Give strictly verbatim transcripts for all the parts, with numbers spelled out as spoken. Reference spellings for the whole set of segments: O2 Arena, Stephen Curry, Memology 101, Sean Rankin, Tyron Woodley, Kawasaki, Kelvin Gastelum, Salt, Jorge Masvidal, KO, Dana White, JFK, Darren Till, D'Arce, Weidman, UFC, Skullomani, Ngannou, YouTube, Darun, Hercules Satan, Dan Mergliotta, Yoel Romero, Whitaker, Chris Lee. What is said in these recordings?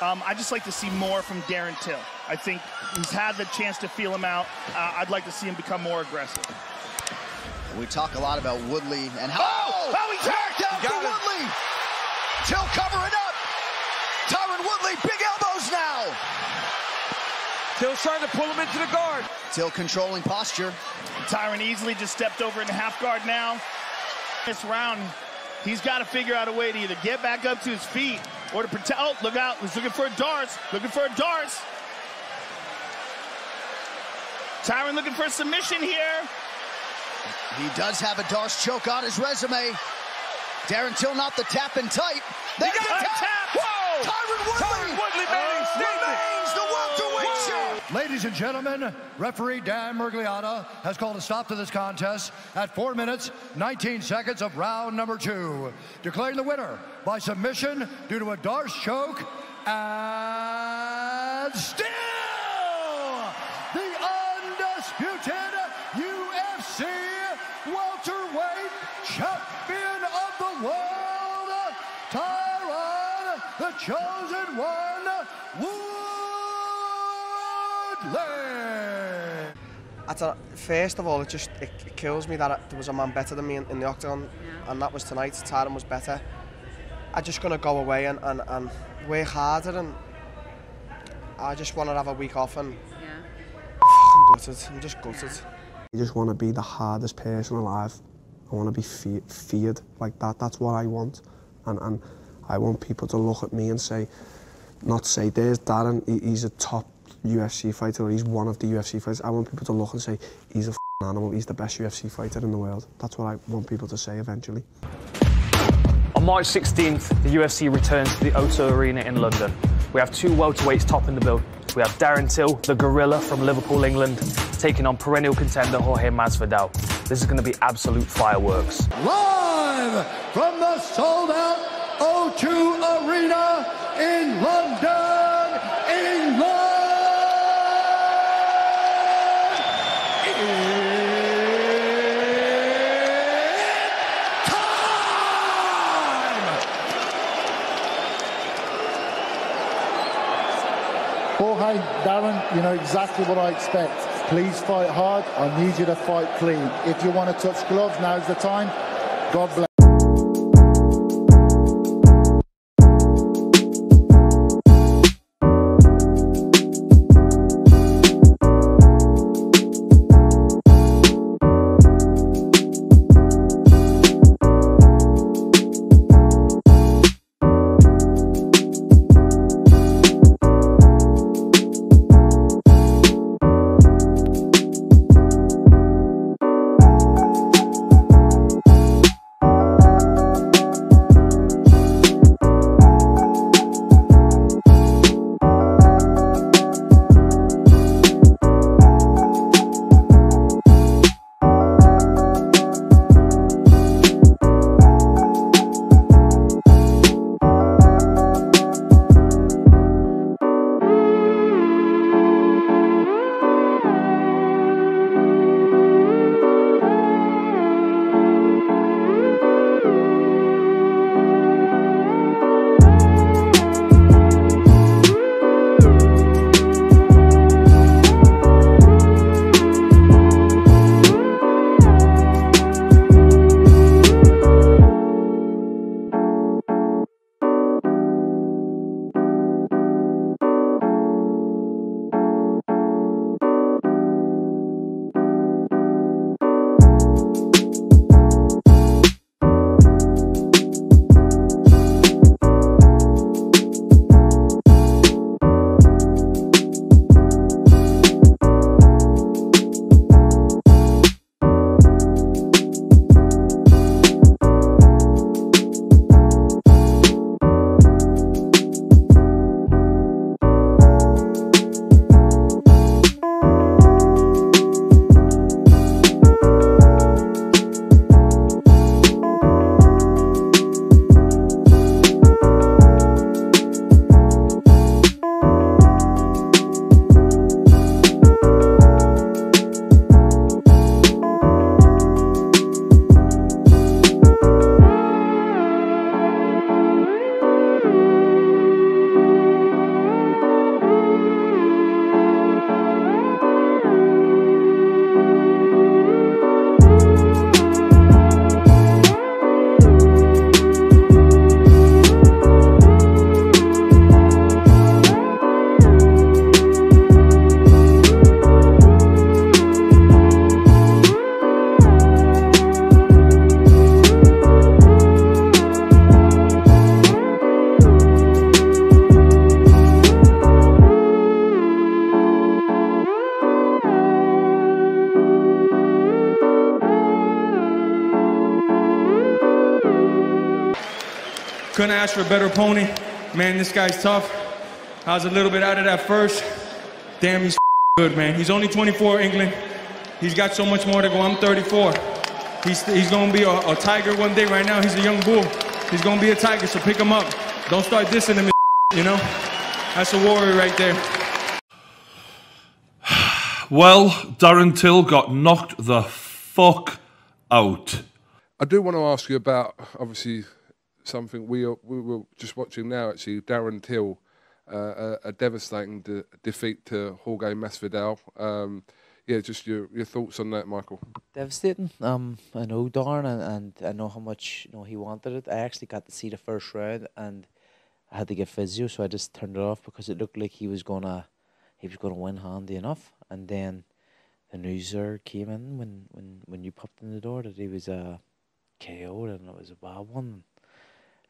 Um, I'd just like to see more from Darren Till. I think he's had the chance to feel him out. Uh, I'd like to see him become more aggressive. We talk a lot about Woodley and how... Oh! How oh, he's knocked out for Woodley! Till covering up! Tyron Woodley, big elbows now! Till's trying to pull him into the guard. Till controlling posture. Tyron easily just stepped over in the half guard now. This round, he's got to figure out a way to either get back up to his feet or to protect. Oh, look out. He's looking for a D'Arce. Looking for a D'Arce. Tyron looking for a submission here. He does have a D'Arce choke on his resume. Darren Till not the tap and tight. They got the tap. tap. Whoa! Tyron Woodley, Tyron Woodley oh, remains the welterweight champ. Ladies and gentlemen, referee Dan Mergliotta has called a stop to this contest at four minutes, nineteen seconds of round number two, declaring the winner by submission due to a D'Arce choke and still the undisputed U F C welterweight champion of the world, Tyron, the chosen one, Woodley. I thought, first of all, it just it, it kills me that it, there was a man better than me in, in the octagon, yeah. And that was tonight. Tyron was better. I'm just gonna go away and, and, and work harder, and I just want to have a week off and yeah. I'm gutted. I'm just gutted. Yeah. I just want to be the hardest person alive. I want to be fe feared like that. That's what I want, and and I want people to look at me and say, not say, there's Darren. He's a top U F C fighter, or he's one of the U F C fighters. I want people to look and say, he's a f***ing animal. He's the best U F C fighter in the world. That's what I want people to say eventually. On March sixteenth, the U F C returns to the O two Arena in London. We have two welterweights topping the bill. We have Darren Till, the gorilla from Liverpool, England, taking on perennial contender Jorge Masvidal. This is going to be absolute fireworks. Live from the sold-out O two Arena in London, England! England. Jorge, Darren, you know exactly what I expect. Please fight hard. I need you to fight clean. If you want to touch gloves, now's the time. God bless. Couldn't ask for a better opponent. Man, this guy's tough. I was a little bit out of that first. Damn, he's good, man. He's only twenty-four, England. He's got so much more to go. I'm thirty-four. He's, he's going to be a, a tiger one day. Right now, he's a young bull. He's going to be a tiger, so pick him up. Don't start dissing him, you know? That's a warrior right there. Well, Darren Till got knocked the fuck out. I do want to ask you about, obviously, something we, are, we were just watching now, actually, Darren Till. Uh, a, a devastating de defeat to Jorge Masvidal. Um, yeah, just your your thoughts on that, Michael. Devastating. Um, I know Darren, and, and I know how much you know he wanted it. I actually got to see the first round, and I had to get physio, so I just turned it off because it looked like he was gonna he was gonna win handy enough. And then the news there came in when when when you popped in the door that he was uh, K O'd, and it was a bad one.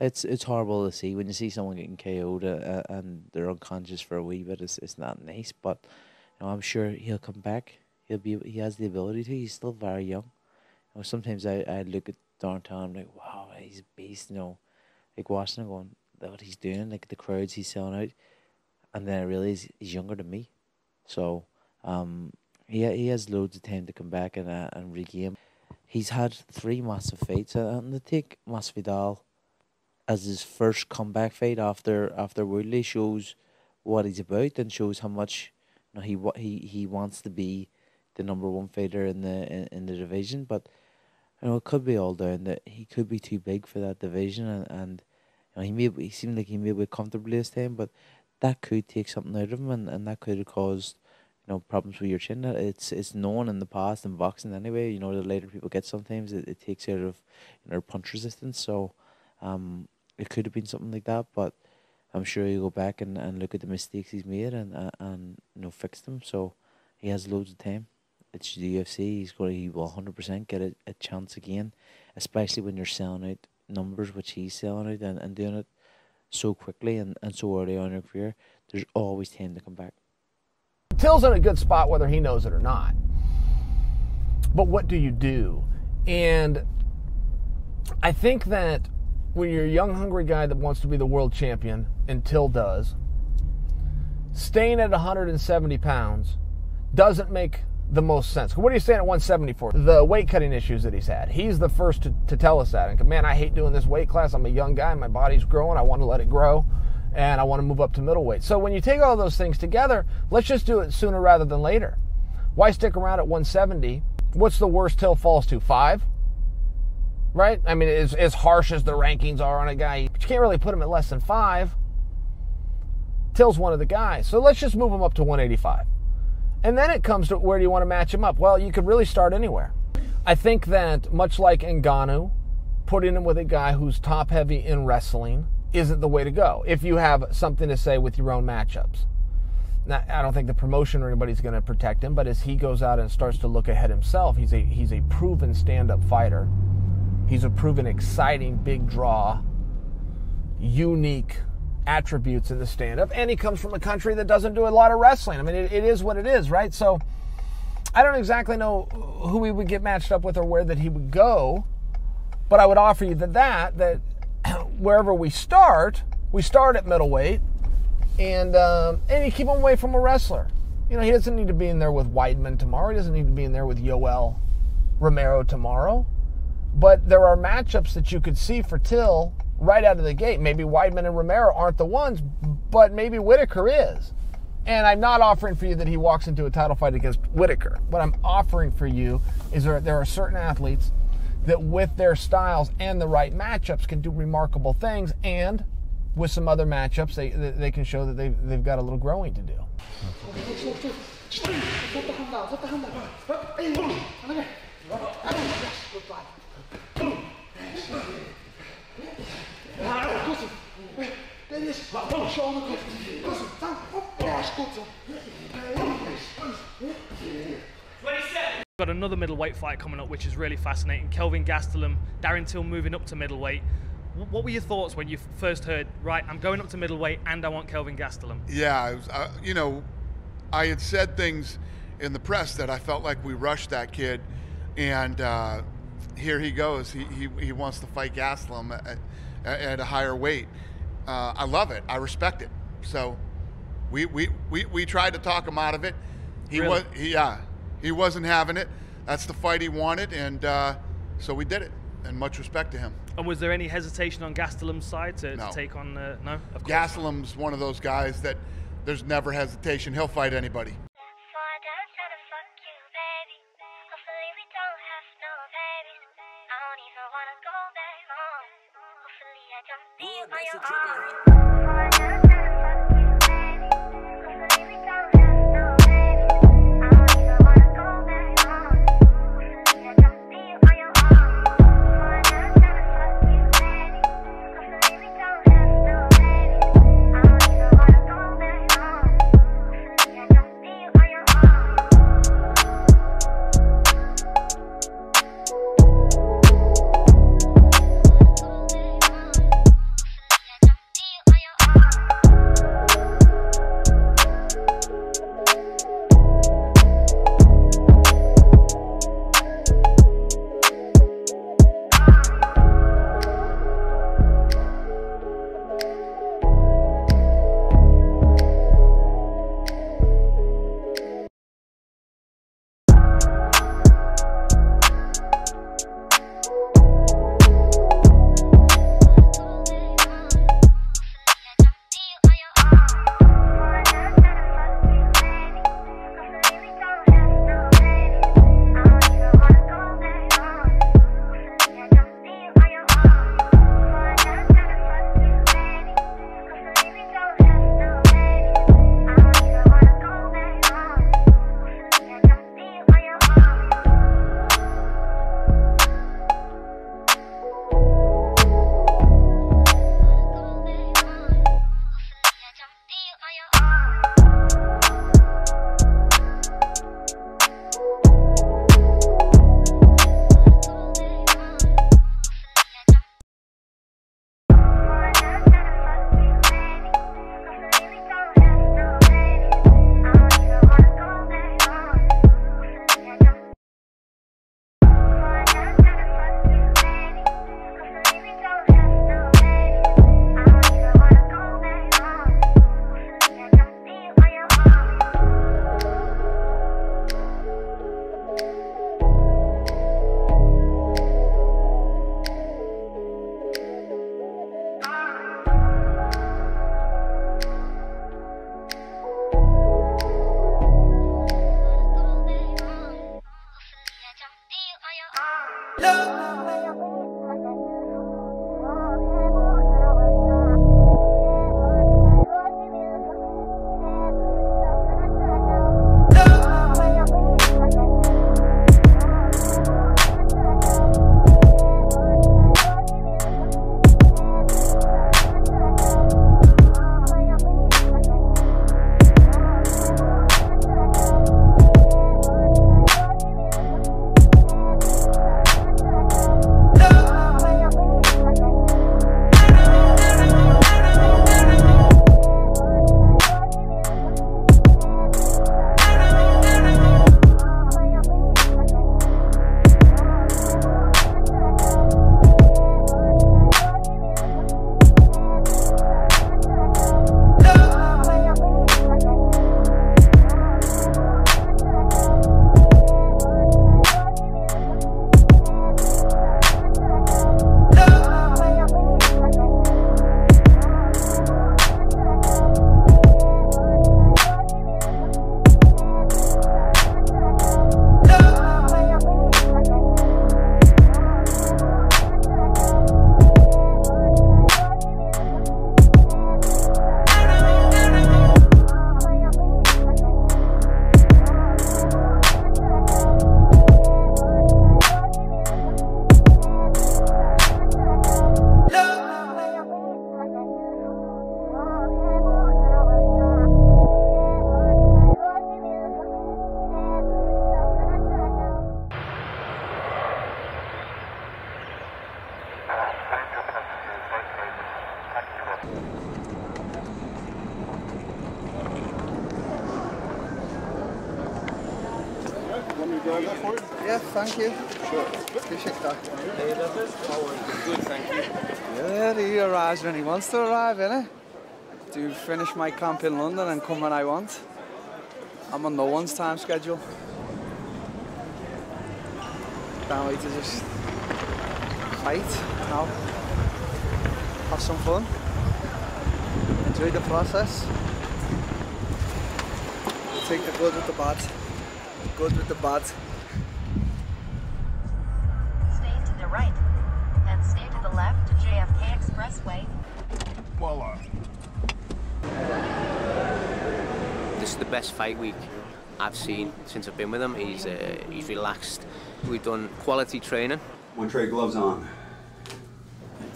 It's it's horrible to see when you see someone getting K O'd uh, and they're unconscious for a wee bit. It's it's not nice, but you know, I'm sure he'll come back. He'll be he has the ability to. He's still very young. You know, sometimes I, I look at Darren Till and I'm like, wow, he's a beast. You know, like watching him going, what he's doing, like the crowds he's selling out, and then I realize he's younger than me. So um, he he has loads of time to come back and uh, and regain. He's had three massive fights, and they take Masvidal as his first comeback fight after after Woodley shows what he's about and shows how much you know, he what he he wants to be the number one fighter in the in, in the division. But you know, it could be all down that he could be too big for that division, and, and you know, he may he seemed like he may be comfortable this time, but that could take something out of him, and, and that could have caused you know problems with your chin. It's it's known in the past in boxing anyway. You know, the later people get, sometimes it, it takes out of you know punch resistance. So um. It could have been something like that, but I'm sure he'll go back and, and look at the mistakes he's made and uh, and you know fix them. So he has loads of time. It's the U F C. He's going to he will one hundred percent get a, a chance again, especially when you're selling out numbers, which he's selling out and, and doing it so quickly and, and so early on in your career. There's always time to come back. Till's in a good spot whether he knows it or not. But what do you do? And I think that when you're a young, hungry guy that wants to be the world champion, and Till does, staying at one hundred seventy pounds doesn't make the most sense. What are you staying at one seventy for? The weight-cutting issues that he's had. He's the first to, to tell us that. And man, I hate doing this weight class. I'm a young guy. My body's growing. I want to let it grow, and I want to move up to middleweight. So when you take all those things together, let's just do it sooner rather than later. Why stick around at one seventy? What's the worst Till falls to? Five? Right? I mean, as, as harsh as the rankings are on a guy, but you can't really put him at less than five. Till's one of the guys. So let's just move him up to one eighty-five. And then it comes to where do you want to match him up? Well, you could really start anywhere. I think that much like Ngannou, putting him with a guy who's top heavy in wrestling isn't the way to go if you have something to say with your own matchups. Now, I don't think the promotion or anybody's going to protect him, but as he goes out and starts to look ahead himself, he's a, he's a proven stand-up fighter. He's a proven exciting, big draw, unique attributes in the stand-up. And he comes from a country that doesn't do a lot of wrestling. I mean, it, it is what it is, right? So I don't exactly know who he would get matched up with or where that he would go. But I would offer you that, that, that wherever we start, we start at middleweight. And, um, and you keep him away from a wrestler. You know, he doesn't need to be in there with Weidman tomorrow. He doesn't need to be in there with Yoel Romero tomorrow. But there are matchups that you could see for Till right out of the gate. Maybe Weidman and Romero aren't the ones, but maybe Whitaker is. And I'm not offering for you that he walks into a title fight against Whitaker. What I'm offering for you is there, there are certain athletes that with their styles and the right matchups can do remarkable things, and with some other matchups, they, they can show that they've, they've got a little growing to do. Got another middleweight fight coming up, which is really fascinating. Kelvin Gastelum, Darren Till moving up to middleweight. What were your thoughts when you first heard, right, I'm going up to middleweight and I want Kelvin Gastelum? Yeah, I was, uh, you know, I had said things in the press that I felt like we rushed that kid, and uh, here he goes. He, he, he wants to fight Gastelum at, at, at a higher weight. Uh, I love it. I respect it. So we we, we, we tried to talk him out of it. He really? was he, yeah, he wasn't having it. That's the fight he wanted, and uh, so we did it. And much respect to him. And was there any hesitation on Gastelum's side to, no. to take on? Uh, no, of course. Gastelum's one of those guys that there's never hesitation. He'll fight anybody. you have that for it? Yes, thank you. Sure. Appreciate that. Hey, that's it. How are you? Good, thank you. Yeah, he arrives when he wants to arrive, innit? To finish my camp in London and come when I want. I'm on no one's time schedule. Can't wait to just fight now. Have some fun. Enjoy the process. Take the good with the bad. Good with the bad. Stay to the right, then stay to the left to J F K Expressway. Voila. This is the best fight week I've seen since I've been with him. He's uh, he's relaxed. We've done quality training. One trade gloves on.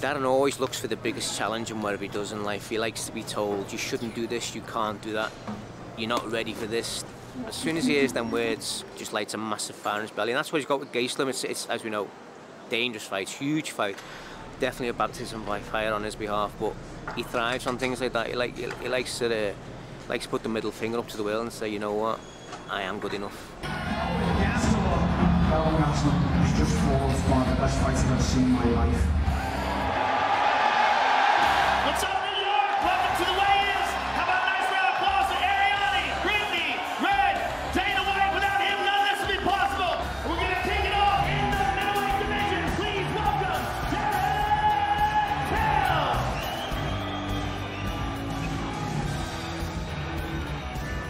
Darren always looks for the biggest challenge in whatever he does in life. He likes to be told, you shouldn't do this, you can't do that, you're not ready for this. As soon as he hears them words, just lights a massive fire in his belly. And that's what he's got with Gastelum. It's, it's, as we know, dangerous fight, huge fight. Definitely a baptism by fire on his behalf, but he thrives on things like that. He, like, he, he likes, to, uh, likes to put the middle finger up to the world and say, you know what, I am good enough. Kelvin Gastelum is just one of the best fights I've ever seen in my life. What's up, New York? Welcome to the weigh-ins. How about a nice round of applause to Ariani, Ridley, Red, Dana White. Without him, none of this would be possible. We're going to kick it off in the middleweight division. Please welcome Darren Till.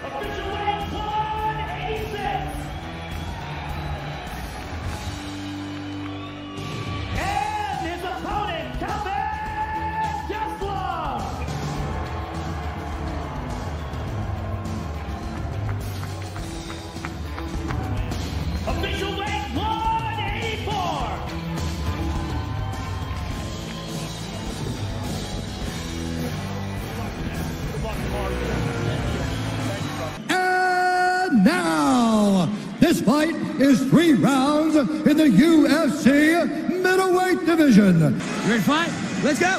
Official weight one eighty-six. This fight is three rounds in the U F C middleweight division. You ready to fight? Let's go!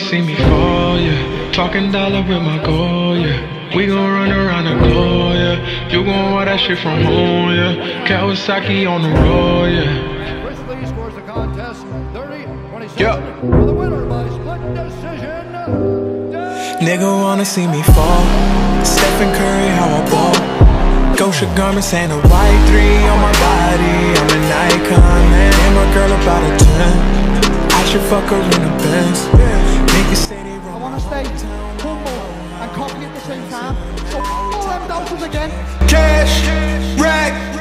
See me fall, yeah. Talking dollar with my goal, yeah. We gon' run around the goal, yeah. You gon' want that shit from home, yeah. Kawasaki on the road, yeah. Chris Lee scores the contest thirty twenty-seven yep. For the winner by split decision. Nigga wanna see me fall. Stephen Curry, how I ball. Scotia garments and a white three on my body. I'm an icon, man. And my girl about a ten. I should fuck her in the Benz. Make it steady. I want to stay humble and cocky at the same time. So f*** all them doubters again. Cash, rack.